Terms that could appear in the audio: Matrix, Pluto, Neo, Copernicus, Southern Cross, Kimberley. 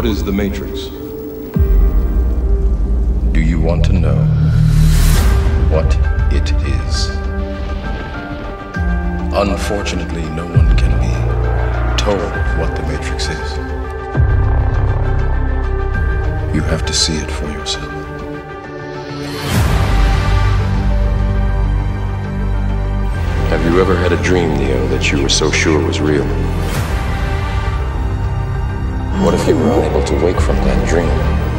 What is the Matrix? Do you want to know what it is? Unfortunately, no one can be told what the Matrix is. You have to see it for yourself. Have you ever had a dream, Neo, that you were so sure was real? What if you were unable to wake from that dream?